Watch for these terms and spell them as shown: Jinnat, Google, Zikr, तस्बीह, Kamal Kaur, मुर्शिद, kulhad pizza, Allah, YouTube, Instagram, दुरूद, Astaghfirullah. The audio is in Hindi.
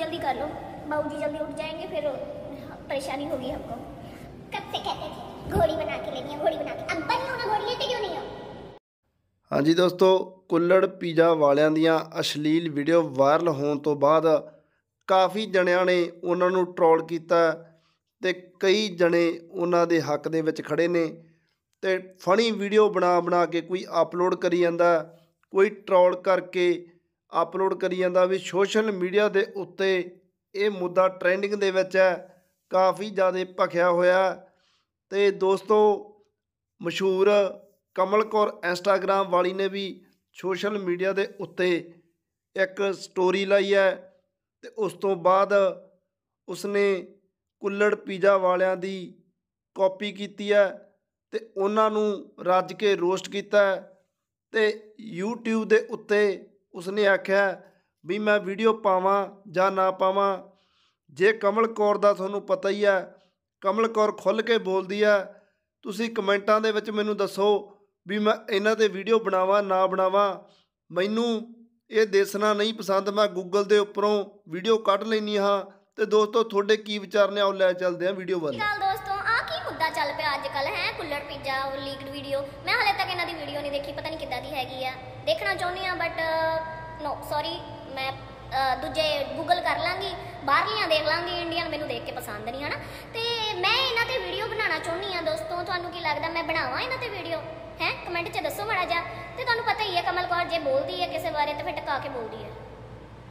जल्दी कर लो, बाबूजी जल्दी उठ जाएंगे फिर परेशानी होगी हमको। कब से कहते थे घोड़ी बना के लेनी है, घोड़ी बना के, अब बनी हो ना घोड़ी, लेते क्यों नहीं हो। हाँ जी दोस्तों, कुल्हड़ पिज़्ज़ा वालियां दियां अश्लील वीडियो वायरल होने तो बाद काफ़ी जणियां ने उन्हां नूं ट्रोल कीता ते कई जने उन्हां दे हक दे विच खड़े ने ते फनी वीडियो बना बना के कोई अपलोड करी जांदा, कोई ट्रोल करके अपलोड करी जांदा। भी सोशल मीडिया दे उत्ते ये मुद्दा ट्रेंडिंग दे विच है, काफ़ी ज़्यादा भखिया होया। तो दोस्तों मशहूर कमल कौर इंस्टाग्राम वाली ने भी सोशल मीडिया दे उत्ते एक स्टोरी लाई है ते उस तो बाद उसने कुल्हड़ पिज़्ज़ा वालियां दी कॉपी कीती है ते उन्हां नूं रज के रोस्ट कीता है। ते यूट्यूब दे उत्ते उसने आख्या भी मैं वीडियो पावां जां ना पावां। जे कमल कौर दा तुहानूं पता ही है, कमल कौर खुल के बोलदी है। तुसीं कमेंटां दे विच मैनूं दसो भी मैं इन्हां ते वीडियो बनावां ना बनावां। मैनूं ये देखना नहीं पसंद, मैं गूगल के उपरों वीडियो कट लेनी हाँ। तो दोस्तों थोड़े की विचार ने, आओ लै चलते हैं वीडियो वाल। दोस्तों आ की मुद्दा चल पे अजकल है कुल्हड़ पिज़्ज़ा लीक्ड वीडियो। मैं हाले तक इन्हां दी वीडियो नहीं देखी, पता नहीं किद्दां दी हैगी आ, देखना चाहुंदी हां बट नो सॉरी, मैं दूजे गूगल कर लाँगी, बाहरलियां देख लाँगी, इंडियन मैनूं देख के पसंद नहीं है ना। तो मैं इन्हां ते वीडियो बनाना चाहुंदी हां। दोस्तों तुहानूं की लगदा मैं बनावां इन्हां ते वीडियो है, कमेंट च दसो माड़ा जा। तो तुहानूं पता ही है कमल कौर जे बोलदी है किसी बारे तो फिर टका के बोलदी है।